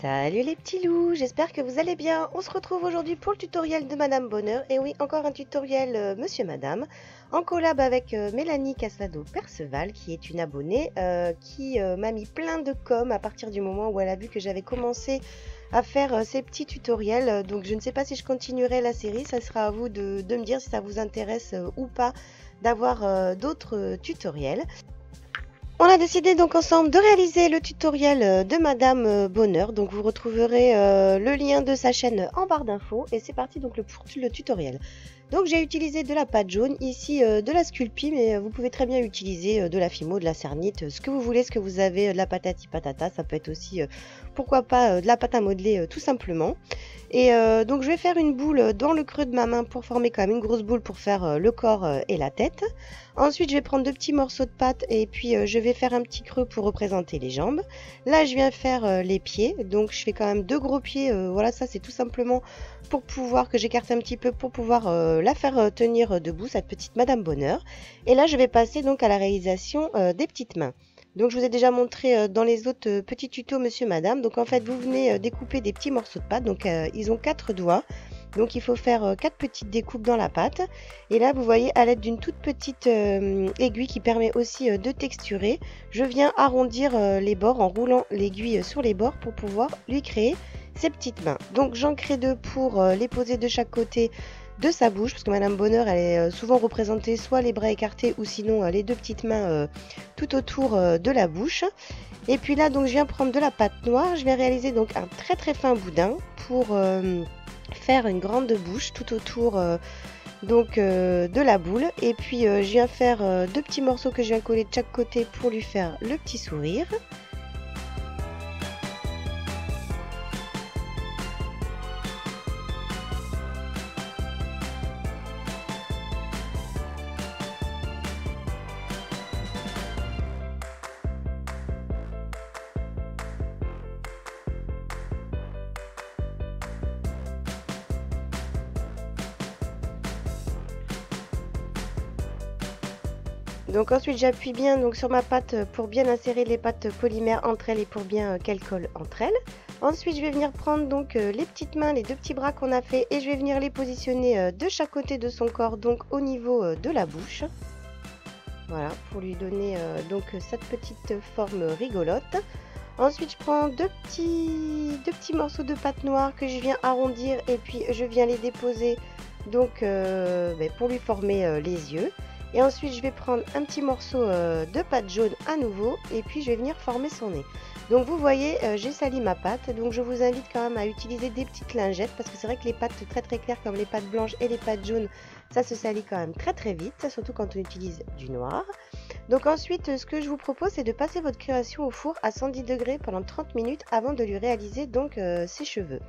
Salut les petits loups, j'espère que vous allez bien. On se retrouve aujourd'hui pour le tutoriel de Madame Bonheur. Et oui, encore un tutoriel Monsieur Madame, en collab avec Mélanie Casado Perceval, qui est une abonnée qui m'a mis plein de coms à partir du moment où elle a vu que j'avais commencé à faire ces petits tutoriels. Donc je ne sais pas si je continuerai la série, ça sera à vous de me dire si ça vous intéresse ou pas d'avoir d'autres tutoriels. On a décidé donc ensemble de réaliser le tutoriel de Madame Bonheur. Donc vous retrouverez le lien de sa chaîne en barre d'infos. Et c'est parti donc pour le tutoriel. Donc j'ai utilisé de la pâte jaune, ici de la Sculpey, mais vous pouvez très bien utiliser de la Fimo, de la Cernite, ce que vous voulez, ce que vous avez, de la patati patata, ça peut être aussi, pourquoi pas, de la pâte à modeler tout simplement. Et donc je vais faire une boule dans le creux de ma main pour former quand même une grosse boule pour faire le corps et la tête. Ensuite je vais prendre deux petits morceaux de pâte et puis je vais faire un petit creux pour représenter les jambes. Là je viens faire les pieds, donc je fais quand même deux gros pieds, voilà, ça c'est tout simplement pour pouvoir que j'écarte un petit peu pour pouvoir la faire tenir debout, cette petite Madame Bonheur. Et là je vais passer donc à la réalisation des petites mains. Donc je vous ai déjà montré dans les autres petits tutos Monsieur Madame. Donc en fait vous venez découper des petits morceaux de pâte. Donc ils ont 4 doigts. Donc il faut faire 4 petites découpes dans la pâte. Et là vous voyez, à l'aide d'une toute petite aiguille qui permet aussi de texturer, je viens arrondir les bords en roulant l'aiguille sur les bords pour pouvoir lui créer ses petites mains. Donc j'en crée 2 pour les poser de chaque côté de sa bouche, parce que Madame Bonheur elle est souvent représentée soit les bras écartés ou sinon les deux petites mains tout autour de la bouche. Et puis là donc je viens prendre de la pâte noire, je vais réaliser donc un très très fin boudin pour faire une grande bouche tout autour donc de la boule. Et puis je viens faire 2 petits morceaux que je viens coller de chaque côté pour lui faire le petit sourire. Donc ensuite j'appuie bien donc sur ma pâte pour bien insérer les pâtes polymères entre elles et pour bien qu'elles collent entre elles. Ensuite je vais venir prendre donc les petites mains, les deux petits bras qu'on a fait, et je vais venir les positionner de chaque côté de son corps, donc au niveau de la bouche. Voilà, pour lui donner donc cette petite forme rigolote. Ensuite je prends deux petits morceaux de pâte noire que je viens arrondir et puis je viens les déposer donc pour lui former les yeux. Et ensuite je vais prendre un petit morceau de pâte jaune à nouveau et puis je vais venir former son nez. Donc vous voyez, j'ai sali ma pâte, donc je vous invite quand même à utiliser des petites lingettes, parce que c'est vrai que les pâtes très très claires comme les pâtes blanches et les pâtes jaunes, ça se salit quand même très très vite, ça, surtout quand on utilise du noir. Donc ensuite ce que je vous propose c'est de passer votre création au four à 110 degrés pendant 30 minutes avant de lui réaliser donc ses cheveux.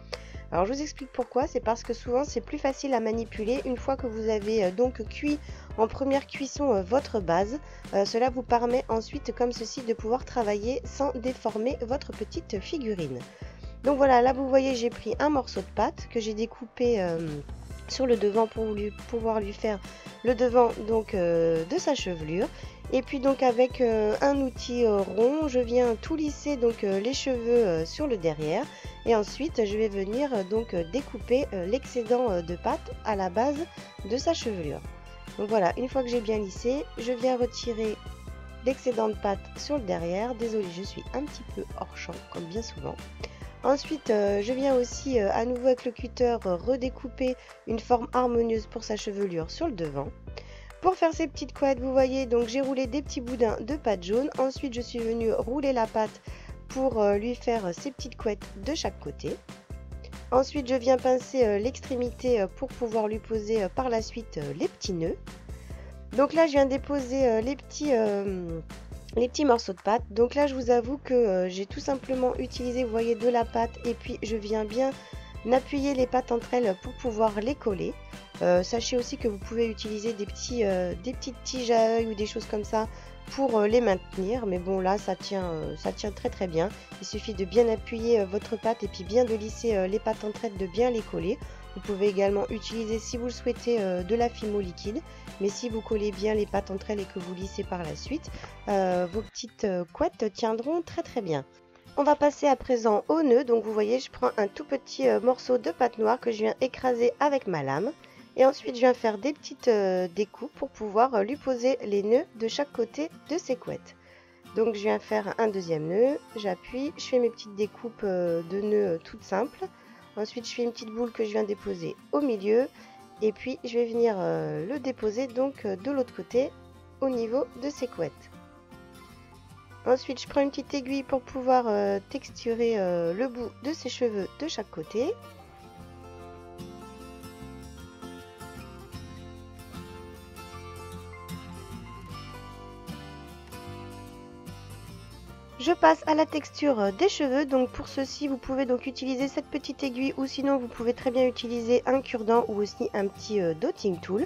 Alors je vous explique pourquoi, c'est parce que souvent c'est plus facile à manipuler une fois que vous avez donc cuit en première cuisson votre base. Cela vous permet ensuite comme ceci de pouvoir travailler sans déformer votre petite figurine. Donc voilà, là vous voyez j'ai pris un morceau de pâte que j'ai découpé sur le devant pour pouvoir lui faire le devant donc de sa chevelure. Et puis donc avec un outil rond, je viens tout lisser donc les cheveux sur le derrière. Et ensuite je vais venir donc découper l'excédent de pâte à la base de sa chevelure. Donc voilà, une fois que j'ai bien lissé, je viens retirer l'excédent de pâte sur le derrière. Désolée, je suis un petit peu hors champ comme bien souvent. Ensuite je viens aussi à nouveau avec le cutter redécouper une forme harmonieuse pour sa chevelure sur le devant. Pour faire ces petites couettes, vous voyez, donc j'ai roulé des petits boudins de pâte jaune. Ensuite je suis venue rouler la pâte pour lui faire ses petites couettes de chaque côté. Ensuite je viens pincer l'extrémité pour pouvoir lui poser par la suite les petits nœuds. Donc là je viens déposer les petits morceaux de pâte. Donc là je vous avoue que j'ai tout simplement utilisé, vous voyez, de la pâte et puis je viens bien appuyer les pâtes entre elles pour pouvoir les coller. Sachez aussi que vous pouvez utiliser des petites tiges à œil ou des choses comme ça pour les maintenir, mais bon là ça tient très très bien. Il suffit de bien appuyer votre pâte et puis bien de lisser les pâtes entre elles, de bien les coller. Vous pouvez également utiliser, si vous le souhaitez, de la Fimo liquide, mais si vous collez bien les pâtes entre elles et que vous lissez par la suite, vos petites couettes tiendront très très bien. On va passer à présent au nœud. Donc vous voyez, je prends un tout petit morceau de pâte noire que je viens écraser avec ma lame. Et ensuite, je viens faire des petites découpes pour pouvoir lui poser les nœuds de chaque côté de ses couettes. Donc je viens faire un deuxième nœud, j'appuie, je fais mes petites découpes de nœuds toutes simples. Ensuite, je fais une petite boule que je viens déposer au milieu. Et puis, je vais venir le déposer donc de l'autre côté au niveau de ses couettes. Ensuite, je prends une petite aiguille pour pouvoir texturer le bout de ses cheveux de chaque côté. Je passe à la texture des cheveux. Donc pour ceci, vous pouvez donc utiliser cette petite aiguille ou sinon vous pouvez très bien utiliser un cure-dent ou aussi un petit dotting tool.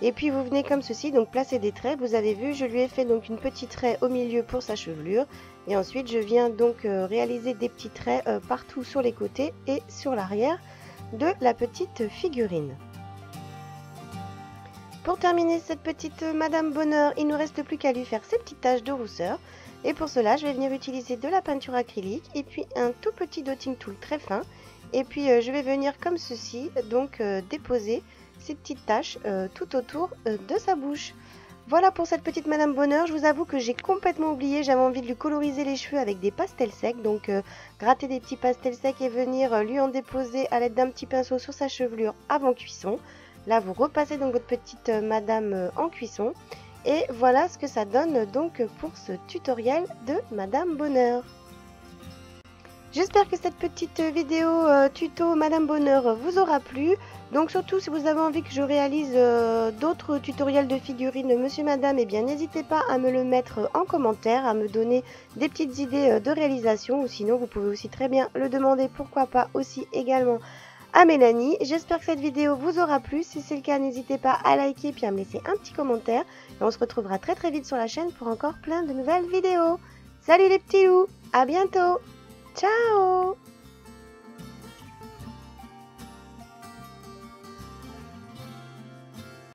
Et puis vous venez comme ceci, donc placer des traits. Vous avez vu, je lui ai fait donc une petite raie au milieu pour sa chevelure. Et ensuite, je viens donc réaliser des petits traits partout sur les côtés et sur l'arrière de la petite figurine. Pour terminer cette petite Madame Bonheur, il ne nous reste plus qu'à lui faire ses petites taches de rousseur. Et pour cela, je vais venir utiliser de la peinture acrylique et puis un tout petit dotting tool très fin. Et puis je vais venir comme ceci, donc déposer ces petites taches tout autour de sa bouche. Voilà pour cette petite Madame Bonheur. Je vous avoue que j'ai complètement oublié, j'avais envie de lui coloriser les cheveux avec des pastels secs. Donc gratter des petits pastels secs et venir lui en déposer à l'aide d'un petit pinceau sur sa chevelure avant cuisson. Là, vous repassez donc votre petite Madame en cuisson. Et voilà ce que ça donne donc pour ce tutoriel de Madame Bonheur. J'espère que cette petite vidéo tuto Madame Bonheur vous aura plu. Donc surtout si vous avez envie que je réalise d'autres tutoriels de figurines Monsieur Madame, eh bien n'hésitez pas à me le mettre en commentaire, à me donner des petites idées de réalisation. Ou sinon vous pouvez aussi très bien le demander, pourquoi pas aussi également à Mélanie. J'espère que cette vidéo vous aura plu. Si c'est le cas, n'hésitez pas à liker et puis à me laisser un petit commentaire. Et on se retrouvera très très vite sur la chaîne pour encore plein de nouvelles vidéos. Salut les petits loups, à bientôt, ciao!